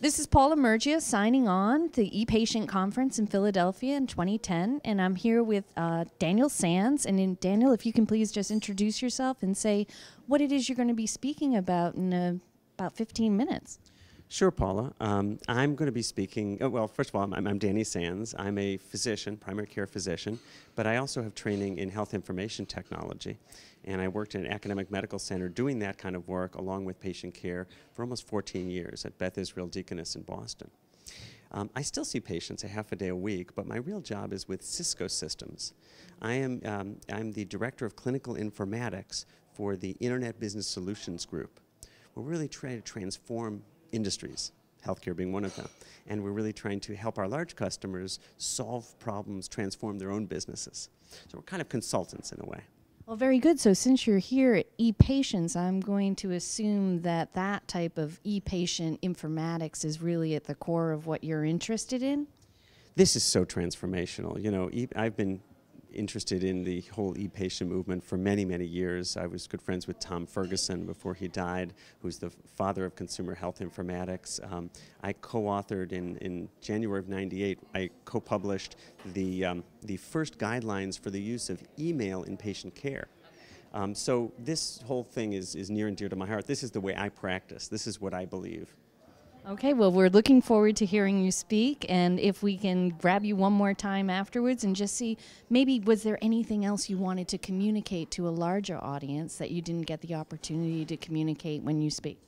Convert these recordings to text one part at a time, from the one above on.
This is Paula Mergia signing on the ePatient Conference in Philadelphia in 2010, and I'm here with Daniel Sands. And Daniel, if you can please just introduce yourself and say what it is you're going to be speaking about in about 15 minutes. Sure, Paula. I'm going to be speaking, well, first of all, I'm Danny Sands. I'm a physician, primary care physician, but I also have training in health information technology. And I worked in an academic medical center doing that kind of work along with patient care for almost 14 years at Beth Israel Deaconess in Boston. I still see patients a half a day a week, but my real job is with Cisco Systems. I'm the director of clinical informatics for the Internet Business Solutions Group. We're really trying to transform industries, healthcare being one of them. And we're really trying to help our large customers solve problems, transform their own businesses. So we're kind of consultants in a way. Well, very good. So since you're here at ePatients, I'm going to assume that that type of ePatient informatics is really at the core of what you're interested in? This is so transformational. You know, I've been interested in the whole e-patient movement for many, many years. I was good friends with Tom Ferguson before he died, who's the father of consumer health informatics. I co-authored in January of '98, I co-published the first guidelines for the use of email in patient care. So this whole thing is near and dear to my heart. This is the way I practice. This is what I believe. Okay, well, we're looking forward to hearing you speak, and if we can grab you one more time afterwards and just see, maybe was there anything else you wanted to communicate to a larger audience that you didn't get the opportunity to communicate when you speak?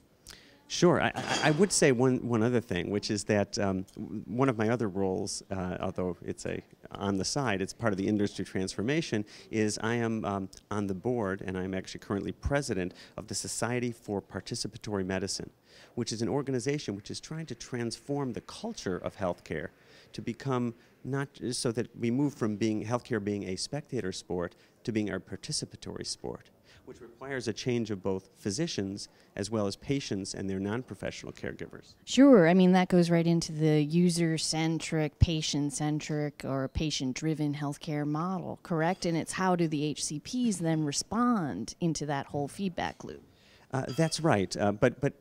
Sure. I would say one other thing, which is that one of my other roles, although it's on the side, it's part of the industry transformation, is I am on the board, and I'm actually currently president of the Society for Participatory Medicine, which is an organization which is trying to transform the culture of healthcare to become not just so that we move from being healthcare being a spectator sport to being a participatory sport, which requires a change of both physicians as well as patients and their non-professional caregivers. Sure. I mean, that goes right into the user-centric, patient-centric, or patient-driven healthcare model, correct? And it's how do the HCPs then respond into that whole feedback loop? That's right. But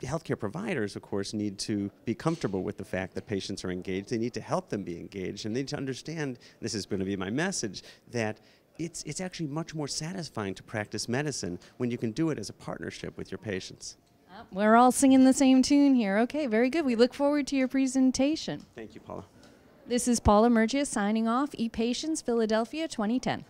healthcare providers, of course, need to be comfortable with the fact that patients are engaged. They need to help them be engaged, and they need to understand, this is going to be my message, that it's actually much more satisfying to practice medicine when you can do it as a partnership with your patients. We're all singing the same tune here. Okay, very good. We look forward to your presentation. Thank you, Paula. This is Paula Mergia signing off, ePatients Philadelphia 2010.